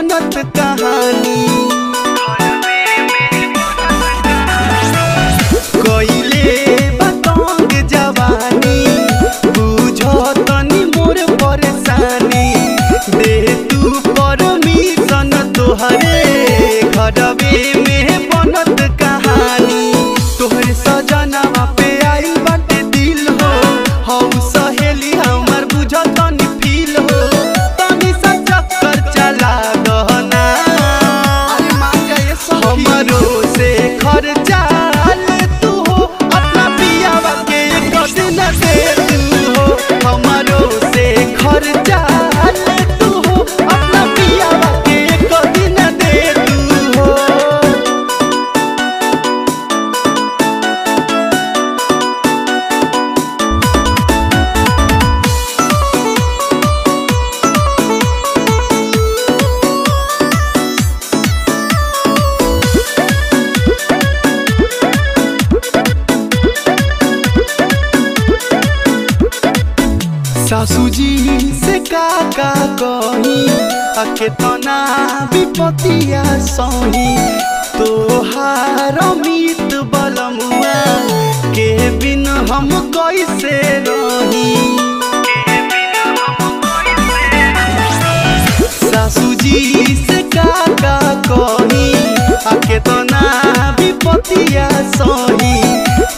मोहब्बत कहानी कोइले बतंग जवानी बुझो तनी मोर परेशानी दे तू परमिशन तोहरे घरवे में बनत कहानी तोहरे सजनवा पे आई बाटे दिल हो हऊ सहेली हमार बुझो तनी फील हो तनी सा चक्कर चला दहना हमारो से खर्चा सासू जी से का कही अकेतना विपतिया सही तोहार अमित बलमुआ के बिन हम कैसे रही सासू जी से का कही अकेतना विपतिया सही